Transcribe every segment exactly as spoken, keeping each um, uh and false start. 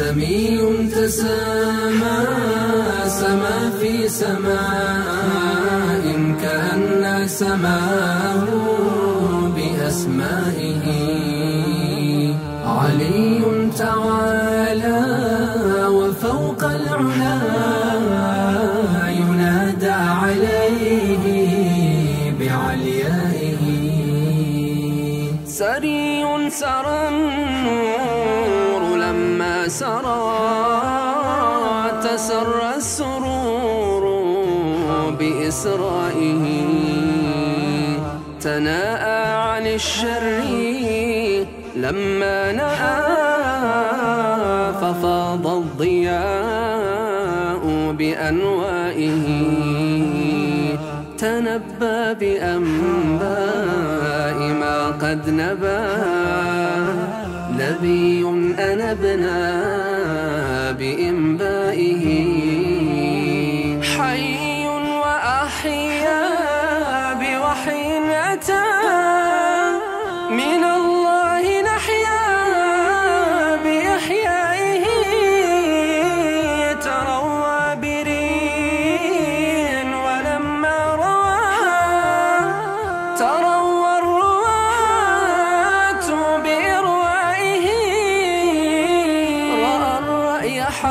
سميع تسامى سما في سماء كأن سماه بأسمائه علي تعالى وفوق العلا ينادى عليه بعليائه سريع سرى لما سرى تسرى السرور بإسرائه تناءى عن الشر لما نأى ففاض الضياء بأنوائه تنبى بأنباء ما قد نبى نبي أنبنا بإنبائه حي وأحيا بوحي أتى من الله نحيا بإحيائه تروى بريء ولما روى تروى الرواة بإرواء حقا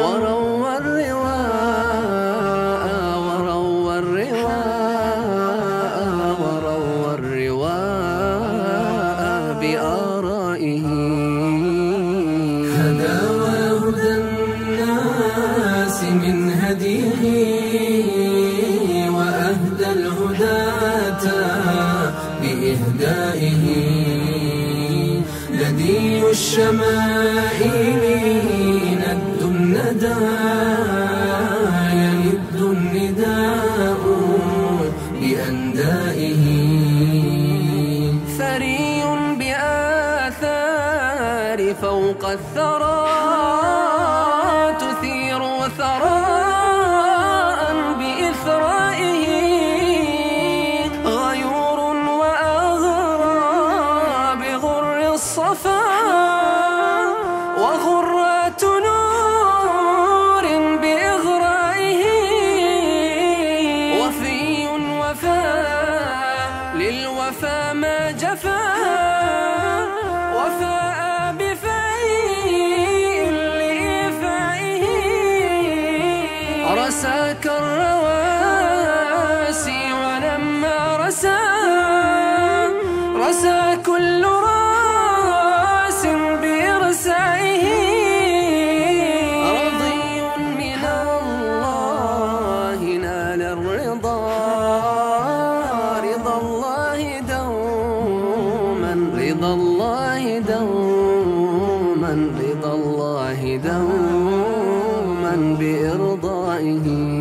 وروى الرواء وروى الرواء وروى الرواء بآرائه هدى وهدى الناس من هديه وأهدى الهداة بإهدائه ندي الشمائل ند الندى يند النداء بأندائه ثري بآثار فوق الثرى تثير ثراء بإثرائه وغرات نور بإغرائه وفي وفى للوفى ما جفى وفاء بفيء لإفائه رسى كالرواسي ولما رسى رسى كل رضا الله دوما رضا الله دوما بإرضائه.